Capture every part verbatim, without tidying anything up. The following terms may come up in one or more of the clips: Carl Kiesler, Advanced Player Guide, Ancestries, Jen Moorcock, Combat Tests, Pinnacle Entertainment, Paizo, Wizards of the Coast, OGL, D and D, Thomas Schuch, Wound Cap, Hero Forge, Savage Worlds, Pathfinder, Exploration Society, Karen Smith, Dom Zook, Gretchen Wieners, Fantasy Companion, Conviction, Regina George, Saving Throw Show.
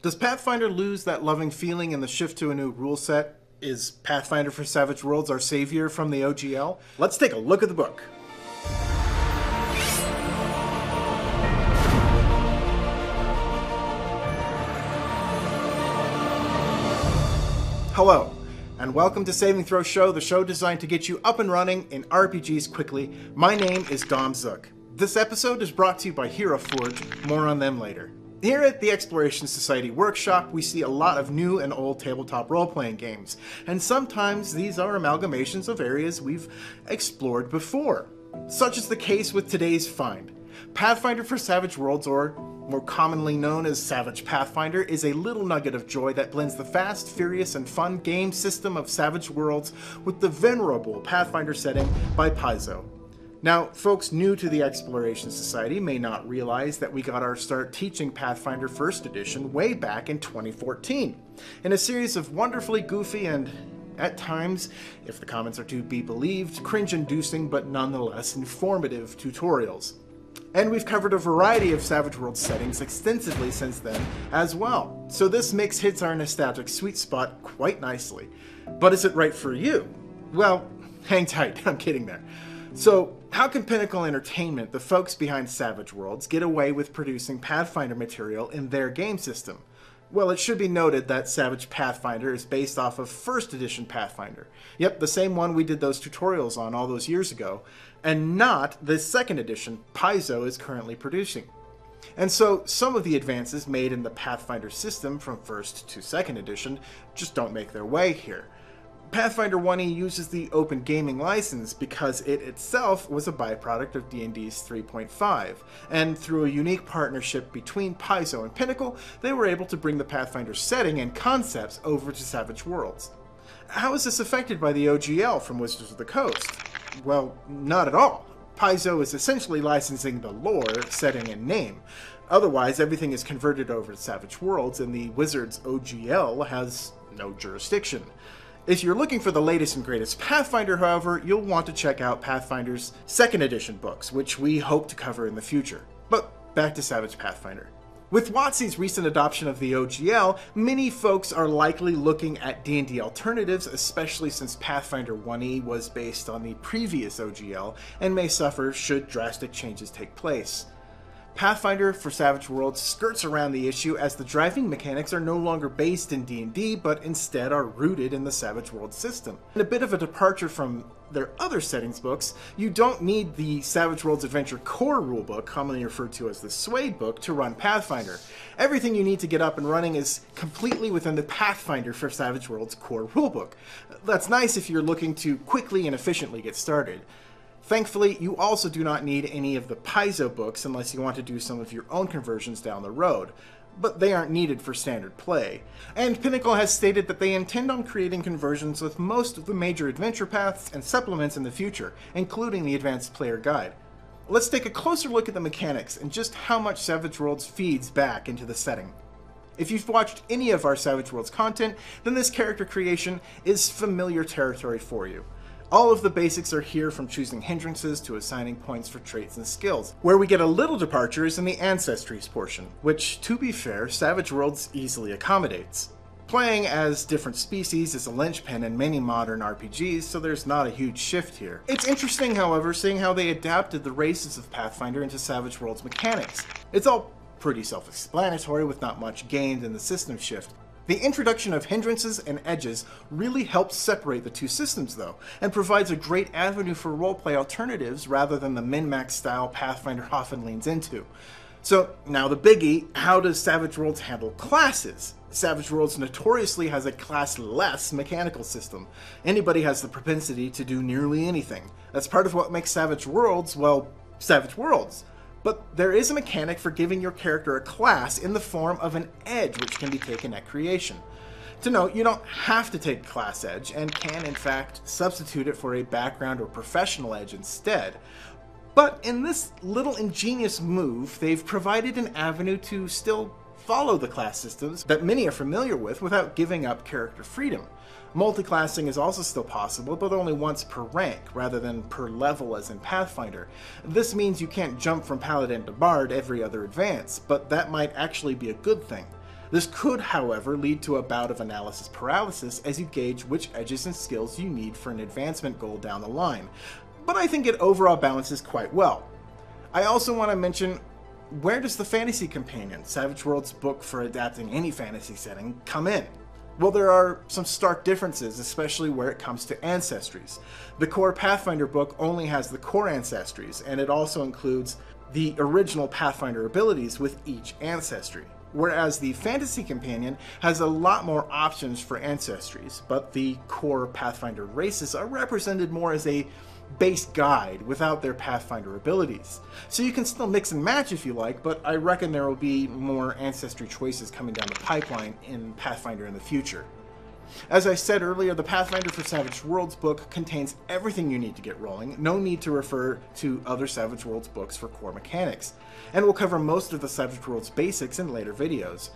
Does Pathfinder lose that loving feeling in the shift to a new rule set? Is Pathfinder for Savage Worlds our savior from the O G L? Let's take a look at the book. Hello, and welcome to Saving Throw Show, the show designed to get you up and running in R P Gs quickly. My name is Dom Zook. This episode is brought to you by Hero Forge, more on them later. Here at the Exploration Society workshop, we see a lot of new and old tabletop role-playing games, and sometimes these are amalgamations of areas we've explored before. Such is the case with today's find. Pathfinder for Savage Worlds, or more commonly known as Savage Pathfinder, is a little nugget of joy that blends the fast, furious, and fun game system of Savage Worlds with the venerable Pathfinder setting by Paizo. Now, folks new to the Exploration Society may not realize that we got our start teaching Pathfinder first Edition way back in twenty fourteen, in a series of wonderfully goofy and, at times, if the comments are to be believed, cringe-inducing but nonetheless informative tutorials. And we've covered a variety of Savage Worlds settings extensively since then as well, so this mix hits our nostalgic sweet spot quite nicely. But is it right for you? Well, hang tight, I'm kidding there. So, how can Pinnacle Entertainment, the folks behind Savage Worlds, get away with producing Pathfinder material in their game system? Well, it should be noted that Savage Pathfinder is based off of first edition Pathfinder. Yep, the same one we did those tutorials on all those years ago, and not the second edition Paizo is currently producing. And so, some of the advances made in the Pathfinder system from first to second edition just don't make their way here. Pathfinder one E uses the Open Gaming License because it itself was a byproduct of D and D's three point five, and through a unique partnership between Paizo and Pinnacle, they were able to bring the Pathfinder setting and concepts over to Savage Worlds. How is this affected by the O G L from Wizards of the Coast? Well, not at all. Paizo is essentially licensing the lore, setting, and name. Otherwise, everything is converted over to Savage Worlds, and the Wizards O G L has no jurisdiction. If you're looking for the latest and greatest Pathfinder, however, you'll want to check out Pathfinder's second edition books, which we hope to cover in the future. But back to Savage Pathfinder. With WotC's recent adoption of the O G L, many folks are likely looking at D and D alternatives, especially since Pathfinder one E was based on the previous O G L and may suffer should drastic changes take place. Pathfinder for Savage Worlds skirts around the issue as the driving mechanics are no longer based in D and D, but instead are rooted in the Savage Worlds system. In a bit of a departure from their other settings books, you don't need the Savage Worlds Adventure Core rulebook, commonly referred to as the Suede book, to run Pathfinder. Everything you need to get up and running is completely within the Pathfinder for Savage Worlds Core rulebook. That's nice if you're looking to quickly and efficiently get started. Thankfully, you also do not need any of the Paizo books unless you want to do some of your own conversions down the road, but they aren't needed for standard play. And Pinnacle has stated that they intend on creating conversions with most of the major adventure paths and supplements in the future, including the Advanced Player Guide. Let's take a closer look at the mechanics and just how much Savage Worlds feeds back into the setting. If you've watched any of our Savage Worlds content, then this character creation is familiar territory for you. All of the basics are here, from choosing hindrances to assigning points for traits and skills. Where we get a little departure is in the Ancestries portion, which, to be fair, Savage Worlds easily accommodates. Playing as different species is a linchpin in many modern R P Gs, so there's not a huge shift here. It's interesting, however, seeing how they adapted the races of Pathfinder into Savage Worlds mechanics. It's all pretty self-explanatory, with not much gained in the system shift. The introduction of hindrances and edges really helps separate the two systems, though, and provides a great avenue for roleplay alternatives rather than the min-max style Pathfinder often leans into. So now the biggie, how does Savage Worlds handle classes? Savage Worlds notoriously has a class-less mechanical system. Anybody has the propensity to do nearly anything. That's part of what makes Savage Worlds, well, Savage Worlds. But there is a mechanic for giving your character a class in the form of an edge, which can be taken at creation. To note, you don't have to take class edge, and can in fact substitute it for a background or professional edge instead. But in this little ingenious move, they've provided an avenue to still follow the class systems that many are familiar with without giving up character freedom. Multiclassing is also still possible, but only once per rank, rather than per level as in Pathfinder. This means you can't jump from Paladin to Bard every other advance, but that might actually be a good thing. This could, however, lead to a bout of analysis paralysis as you gauge which edges and skills you need for an advancement goal down the line, but I think it overall balances quite well. I also want to mention, where does the Fantasy Companion, Savage Worlds' book for adapting any fantasy setting, come in? Well, there are some stark differences, especially where it comes to ancestries. The core Pathfinder book only has the core ancestries, and it also includes the original Pathfinder abilities with each ancestry, whereas the Fantasy Companion has a lot more options for ancestries, but the core Pathfinder races are represented more as a base guide without their Pathfinder abilities. So you can still mix and match if you like, but I reckon there will be more ancestry choices coming down the pipeline in Pathfinder in the future. As I said earlier, the Pathfinder for Savage Worlds book contains everything you need to get rolling, no need to refer to other Savage Worlds books for core mechanics, and we'll cover most of the Savage Worlds basics in later videos.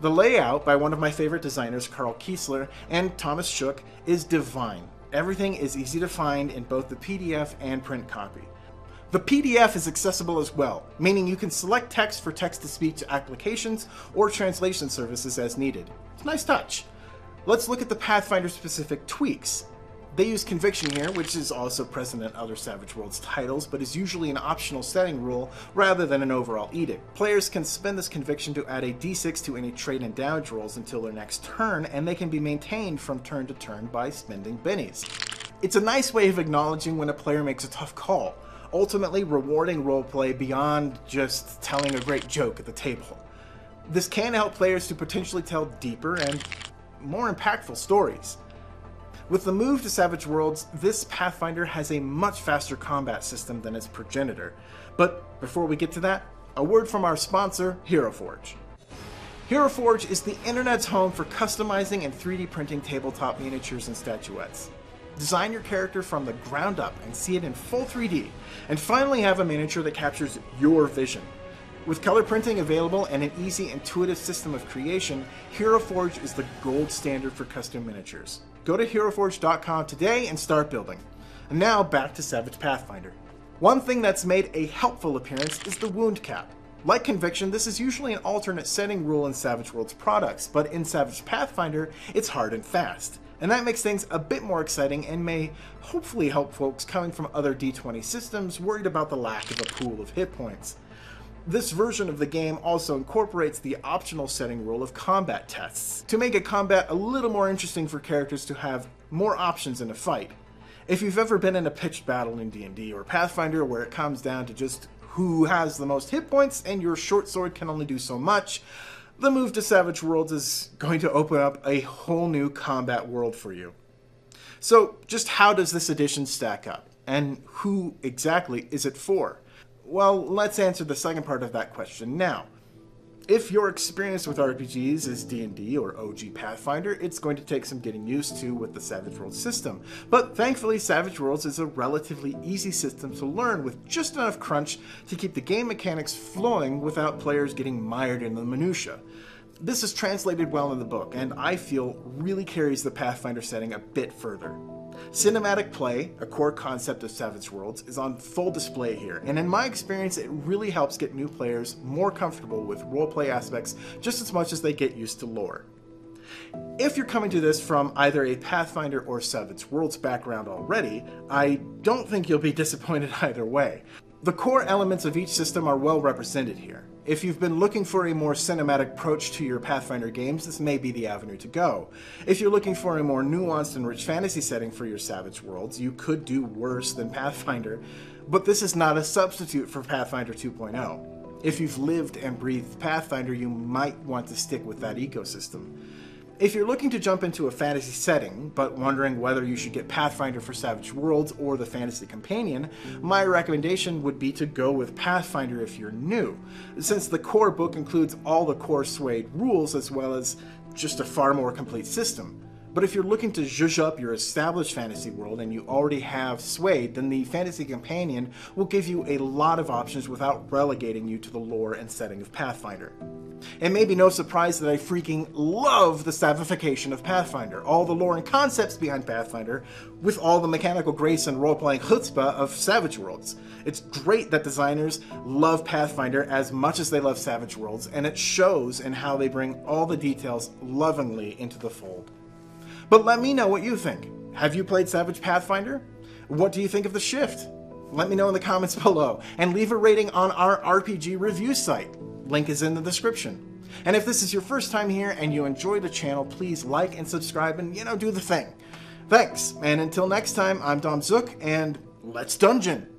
The layout, by one of my favorite designers, Carl Kiesler, and Thomas Schuch, is divine. Everything is easy to find in both the P D F and print copy. The P D F is accessible as well, meaning you can select text for text-to-speech applications or translation services as needed. It's a nice touch. Let's look at the Pathfinder-specific tweaks. They use Conviction here, which is also present in other Savage Worlds titles, but is usually an optional setting rule rather than an overall edict. Players can spend this Conviction to add a d six to any trait and damage rolls until their next turn, and they can be maintained from turn to turn by spending bennies. It's a nice way of acknowledging when a player makes a tough call, ultimately rewarding roleplay beyond just telling a great joke at the table. This can help players to potentially tell deeper and more impactful stories. With the move to Savage Worlds, this Pathfinder has a much faster combat system than its progenitor. But before we get to that, a word from our sponsor, Hero Forge. Hero Forge is the internet's home for customizing and three D printing tabletop miniatures and statuettes. Design your character from the ground up and see it in full three D, and finally have a miniature that captures your vision. With color printing available and an easy, intuitive system of creation, Hero Forge is the gold standard for custom miniatures. Go to hero forge dot com today and start building. And now back to Savage Pathfinder. One thing that's made a helpful appearance is the Wound Cap. Like Conviction, this is usually an alternate setting rule in Savage Worlds products, but in Savage Pathfinder, it's hard and fast. And that makes things a bit more exciting and may hopefully help folks coming from other D twenty systems worried about the lack of a pool of hit points. This version of the game also incorporates the optional setting rule of combat tests to make a combat a little more interesting for characters to have more options in a fight. If you've ever been in a pitched battle in D and D or Pathfinder where it comes down to just who has the most hit points and your short sword can only do so much, the move to Savage Worlds is going to open up a whole new combat world for you. So just how does this edition stack up, and who exactly is it for? Well, let's answer the second part of that question now. If your experience with R P Gs is D and D or O G Pathfinder, it's going to take some getting used to with the Savage Worlds system. But thankfully, Savage Worlds is a relatively easy system to learn with just enough crunch to keep the game mechanics flowing without players getting mired in the minutia. This is translated well in the book, and I feel really carries the Pathfinder setting a bit further. Cinematic play, a core concept of Savage Worlds, is on full display here, and in my experience it really helps get new players more comfortable with roleplay aspects just as much as they get used to lore. If you're coming to this from either a Pathfinder or Savage Worlds background already, I don't think you'll be disappointed either way. The core elements of each system are well represented here. If you've been looking for a more cinematic approach to your Pathfinder games, this may be the avenue to go. If you're looking for a more nuanced and rich fantasy setting for your Savage Worlds, you could do worse than Pathfinder, but this is not a substitute for Pathfinder two point oh. If you've lived and breathed Pathfinder, you might want to stick with that ecosystem. If you're looking to jump into a fantasy setting, but wondering whether you should get Pathfinder for Savage Worlds or the Fantasy Companion, my recommendation would be to go with Pathfinder if you're new, since the core book includes all the core suede rules as well as just a far more complete system. But if you're looking to zhuzh up your established fantasy world and you already have suede, then the Fantasy Companion will give you a lot of options without relegating you to the lore and setting of Pathfinder. It may be no surprise that I freaking love the savification of Pathfinder, all the lore and concepts behind Pathfinder, with all the mechanical grace and role-playing chutzpah of Savage Worlds. It's great that designers love Pathfinder as much as they love Savage Worlds, and it shows in how they bring all the details lovingly into the fold. But let me know what you think. Have you played Savage Pathfinder? What do you think of the shift? Let me know in the comments below, and leave a rating on our R P G review site. Link is in the description. And if this is your first time here and you enjoy the channel, please like and subscribe and, you know, do the thing. Thanks, and until next time, I'm Dom Zook, and let's dungeon!